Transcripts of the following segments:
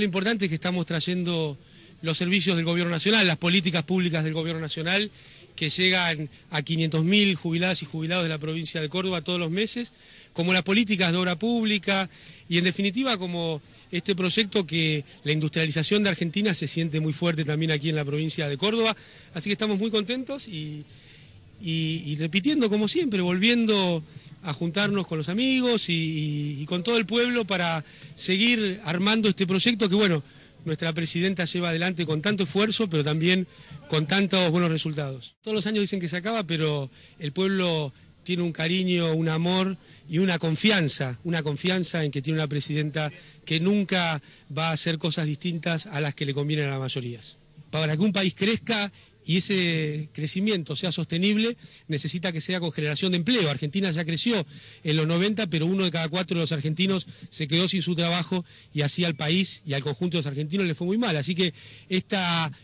Lo importante es que estamos trayendo los servicios del Gobierno Nacional, las políticas públicas del Gobierno Nacional, que llegan a 500.000 jubiladas y jubilados de la provincia de Córdoba todos los meses, como las políticas de obra pública y en definitiva como este proyecto que la industrialización de Argentina se siente muy fuerte también aquí en la provincia de Córdoba. Así que estamos muy contentos y repitiendo como siempre, volviendo a juntarnos con los amigos y con todo el pueblo para seguir armando este proyecto que, bueno, nuestra presidenta lleva adelante con tanto esfuerzo, pero también con tantos buenos resultados. Todos los años dicen que se acaba, pero el pueblo tiene un cariño, un amor y una confianza en que tiene una presidenta que nunca va a hacer cosas distintas a las que le convienen a las mayorías. Para que un país crezca y ese crecimiento sea sostenible, necesita que sea con generación de empleo. Argentina ya creció en los 90, pero 1 de cada 4 de los argentinos se quedó sin su trabajo y así al país y al conjunto de los argentinos le fue muy mal. Así que este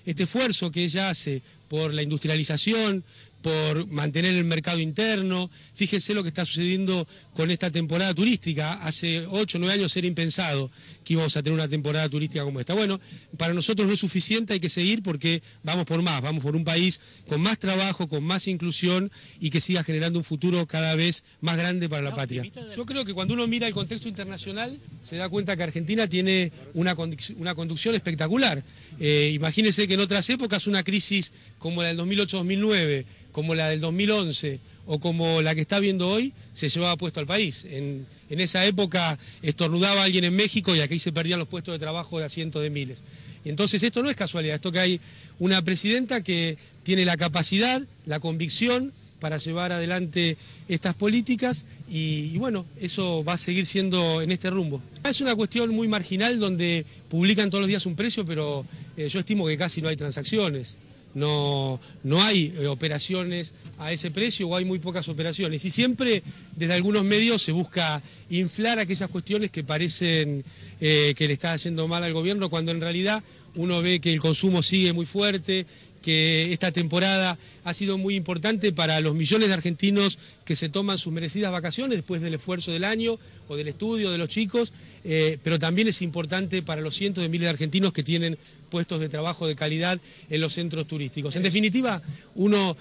esfuerzo que ella hace por la industrialización, por mantener el mercado interno, fíjense lo que está sucediendo con esta temporada turística. Hace 8 o 9 años era impensado que íbamos a tener una temporada turística como esta. Bueno, para nosotros no es suficiente, hay que seguir porque vamos por más, vamos por un país con más trabajo, con más inclusión y que siga generando un futuro cada vez más grande para la patria. Yo creo que cuando uno mira el contexto internacional se da cuenta que Argentina tiene una conducción espectacular. Imagínense que en otras épocas una crisis como la del 2008-2009, como la del 2011 o como la que está viendo hoy, se llevaba puesto al país. En esa época estornudaba alguien en México y aquí se perdían los puestos de trabajo de a cientos de miles. Y entonces esto no es casualidad, esto que hay una presidenta que tiene la capacidad, la convicción para llevar adelante estas políticas y bueno, eso va a seguir siendo en este rumbo. Es una cuestión muy marginal donde publican todos los días un precio, pero yo estimo que casi no hay transacciones. No hay operaciones a ese precio o hay muy pocas operaciones y siempre desde algunos medios se busca inflar aquellas cuestiones que parecen que le está haciendo mal al gobierno cuando en realidad uno ve que el consumo sigue muy fuerte, que esta temporada ha sido muy importante para los millones de argentinos que se toman sus merecidas vacaciones después del esfuerzo del año o del estudio de los chicos, pero también es importante para los cientos de miles de argentinos que tienen puestos de trabajo de calidad en los centros turísticos. En definitiva, uno,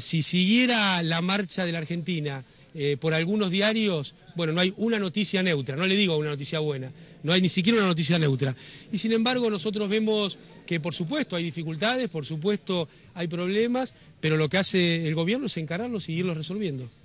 si siguiera la marcha de la Argentina por algunos diarios, bueno, no hay una noticia neutra, no le digo una noticia buena, no hay ni siquiera una noticia neutra. Y sin embargo nosotros vemos que por supuesto hay dificultades, por supuesto hay problemas, pero lo que hace el gobierno es encararlos y irlos resolviendo.